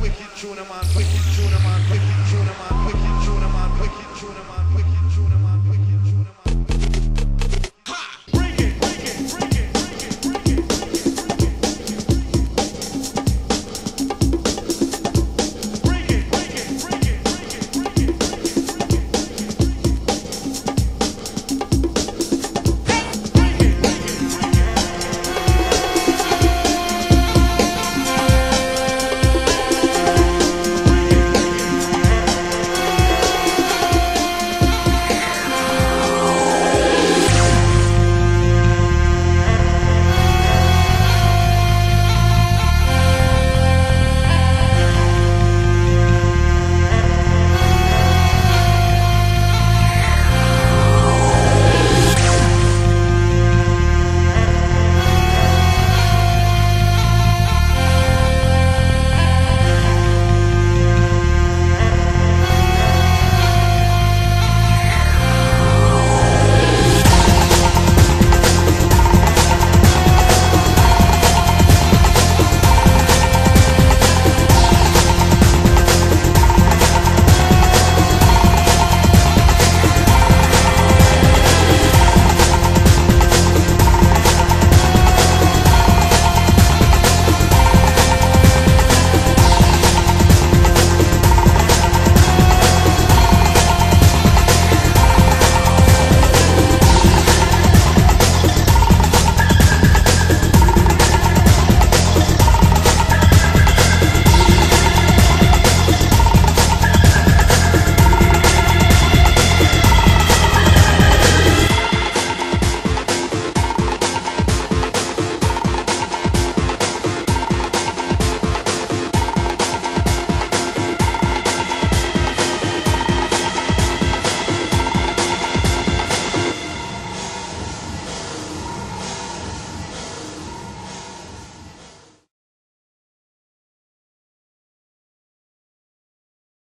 Wicked tune man, wicked tune man, wicked tune man, wicked tune man, wicked tune man, wicked tune man.